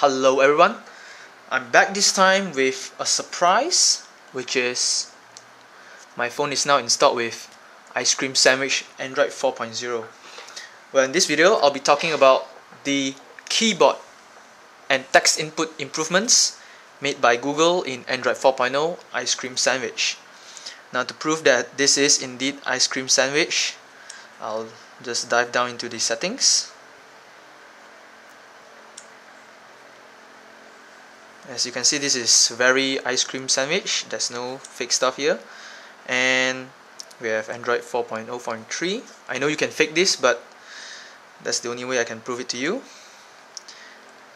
Hello everyone, I'm back this time with a surprise, which is my phone is now installed with Ice Cream Sandwich Android 4.0. Well, in this video I'll be talking about the keyboard and text input improvements made by Google in Android 4.0 Ice Cream Sandwich. Now, to prove that this is indeed Ice Cream Sandwich, I'll just dive down into the settings. As you can see, this is very Ice Cream Sandwich. There's no fake stuff here. And we have Android 4.0.3. I know you can fake this, but that's the only way I can prove it to you.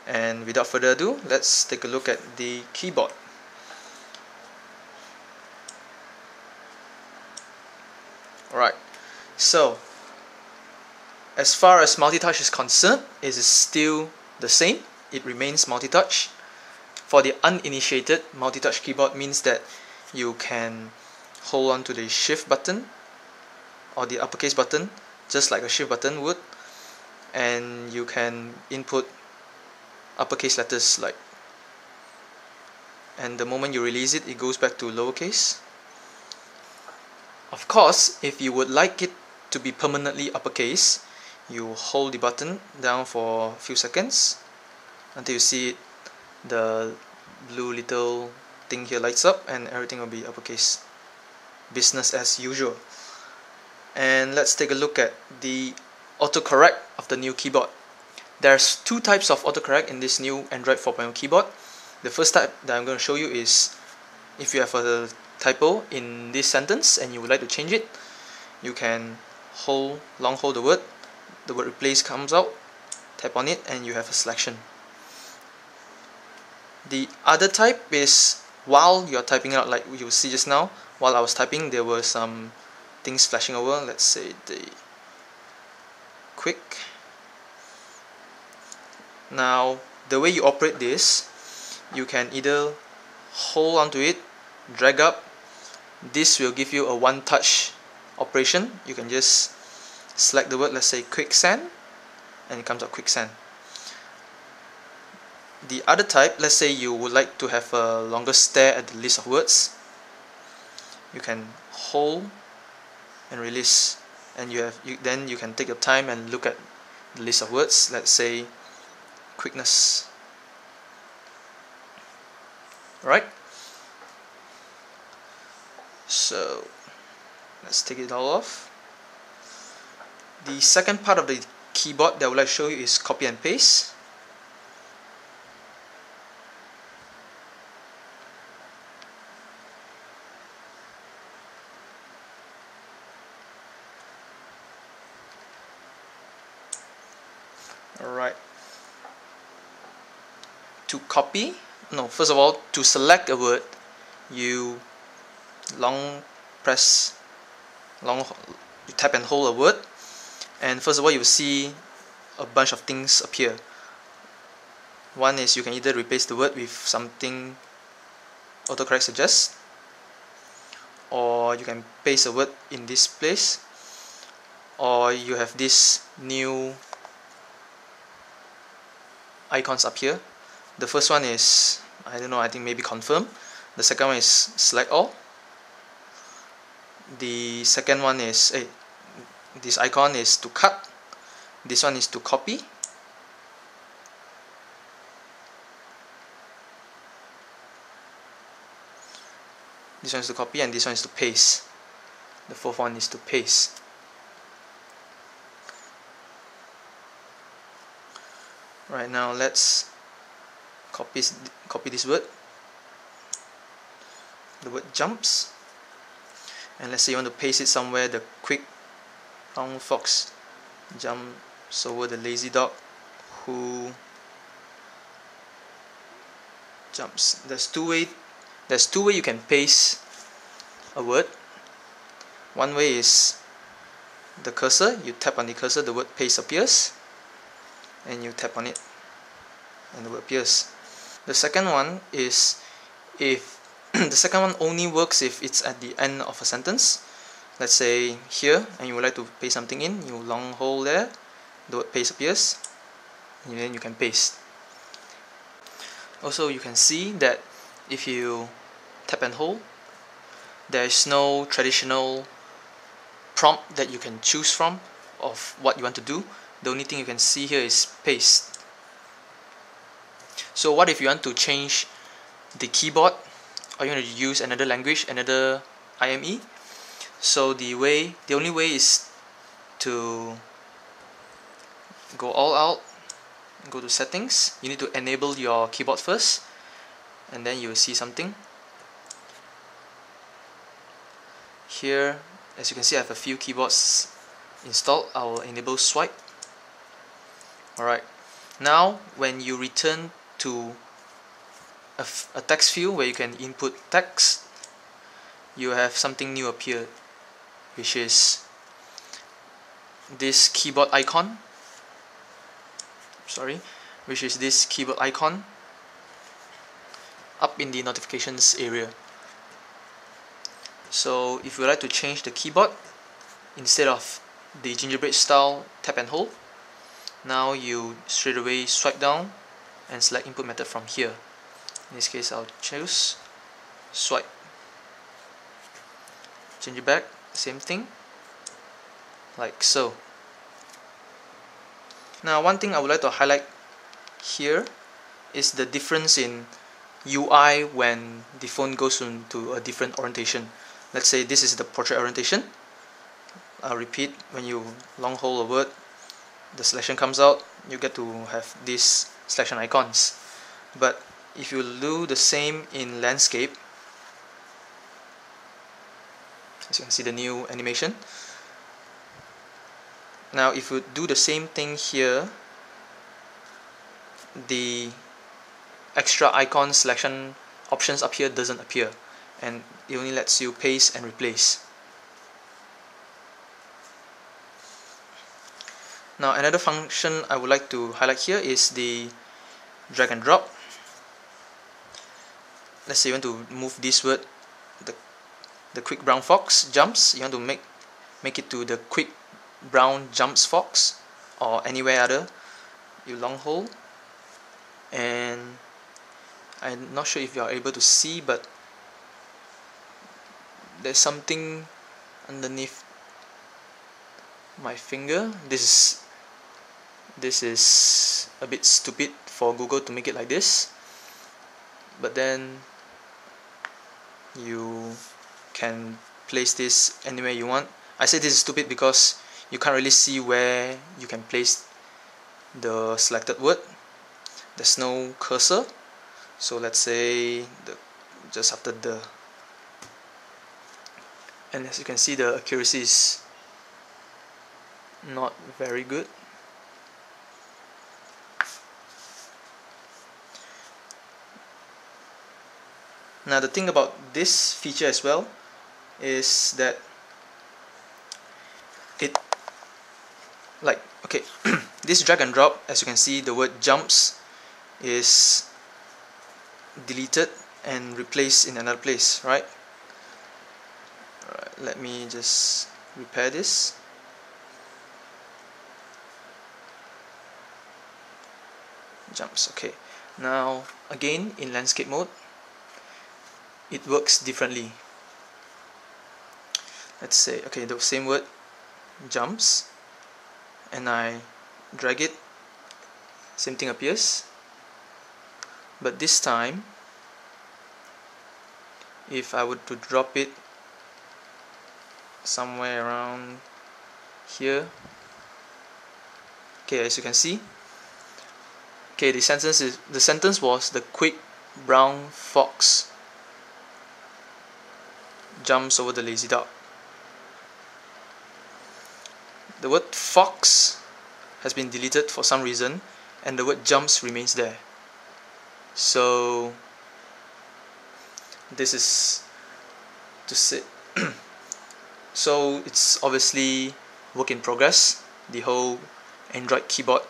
And without further ado, let's take a look at the keyboard. Alright, so as far as multi-touch is concerned, it is still the same. It remains multi-touch. For the uninitiated, multi-touch keyboard means that you can hold on to the shift button or the uppercase button just like a shift button would, and you can input uppercase letters like, and the moment you release it, it goes back to lowercase. Of course, if you would like it to be permanently uppercase, you hold the button down for a few seconds until you see it, the blue little thing here lights up, and everything will be uppercase. Business as usual. And let's take a look at the autocorrect of the new keyboard. There's two types of autocorrect in this new Android 4.0 keyboard. The first type that I'm going to show you is if you have a typo in this sentence and you would like to change it, you can long hold the word replace comes out, tap on it, and you have a selection. The other type is while you're typing out, like you see just now. While I was typing, there were some things flashing over. Let's say the quick. Now, the way you operate this, you can either hold onto it, drag up. This will give you a one-touch operation. You can just select the word, let's say quicksand, and it comes out quicksand. The other type, let's say you would like to have a longer stare at the list of words, you can hold and release, and then you can take your time and look at the list of words. Let's say quickness. Alright, so let's take it all off. The second part of the keyboard that I would like to show you is copy and paste. Alright, to select a word, you tap and hold a word, and first of all you will see a bunch of things appear. One is you can either replace the word with something autocorrect suggests, or you can paste a word in this place, or you have this new icons up here. The first one is, I don't know, I think maybe confirm. The second one is select all. The second one is, this icon is to cut. This one is to copy. This one is to copy, and this one is to paste. The fourth one is to paste. Right, now let's copy this word. The word jumps, and let's say you want to paste it somewhere. The quick long fox jumps over the lazy dog who jumps. There's two ways you can paste a word. One way is the cursor. You tap on the cursor, the word paste appears, and you tap on it and the word appears. The second one is if the second one only works if it's at the end of a sentence. Let's say here, and you would like to paste something in, you long hold there, the word paste appears, and then you can paste. Also, you can see that if you tap and hold, there is no traditional prompt that you can choose from of what you want to do. The only thing you can see here is paste. So what if you want to change the keyboard, or you want to use another language, another IME? So the only way is to go all out, go to settings. You need to enable your keyboard first, and then you will see something. Here, as you can see, I have a few keyboards installed. I will enable swipe. Alright, now when you return to a text field where you can input text, you have something new appear, which is this keyboard icon. Up in the notifications area. So if you would like to change the keyboard, instead of the Gingerbread style tap and hold, now you straight away swipe down and select input method from here. In this case, I'll choose swipe. Change it back, same thing, like so. Now, one thing I would like to highlight here is the difference in UI when the phone goes into a different orientation. Let's say this is the portrait orientation. I'll repeat, when you long hold a word, the selection comes out, you get to have these selection icons. But if you do the same in landscape, as you can see the new animation. Now if you do the same thing here, the extra icon selection options up here doesn't appear, and it only lets you paste and replace. Now another function I would like to highlight here is the drag and drop. Let's say you want to move this word, the quick brown fox jumps, you want to make it to the quick brown jumps fox, or anywhere other. You long hold, and I'm not sure if you are able to see, but there's something underneath my finger. This is a bit stupid for Google to make it like this, but then you can place this anywhere you want. I say this is stupid because you can't really see where you can place the selected word. There's no cursor. So let's say just after the, and as you can see, the accuracy is not very good. Now the thing about this feature as well is that this drag and drop, as you can see, the word jumps is deleted and replaced in another place, right? Alright, let me just repair this. Jumps, okay. Now again in landscape mode, it works differently. Let's say, okay, the same word jumps, and I drag it, same thing appears. But this time, if I were to drop it somewhere around here, okay, as you can see, okay, the sentence was the quick brown fox jumps over the lazy dog. The word fox has been deleted for some reason, and the word jumps remains there. So this is to say so it's obviously work in progress, the whole Android keyboard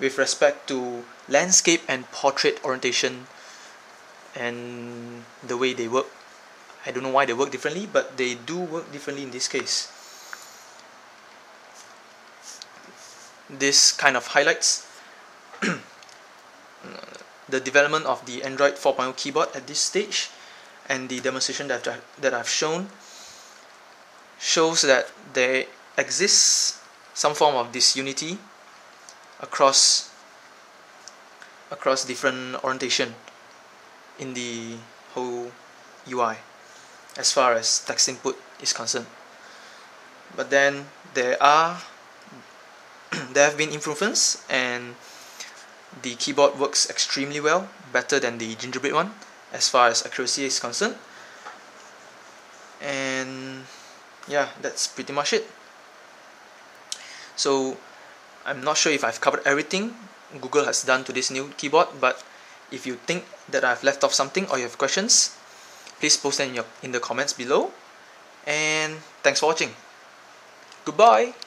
with respect to landscape and portrait orientation and the way they work. I don't know why they work differently, but they do work differently in this case. This kind of highlights the development of the Android 4.0 keyboard at this stage, and the demonstration that I've shown shows that there exists some form of disunity across different orientation in the whole UI as far as text input is concerned. But then there have been improvements, and the keyboard works extremely well, better than the Gingerbread one as far as accuracy is concerned. And yeah, that's pretty much it. So I'm not sure if I've covered everything Google has done to this new keyboard, but if you think that I've left off something or you have questions, please post them in the comments below. And thanks for watching. Goodbye!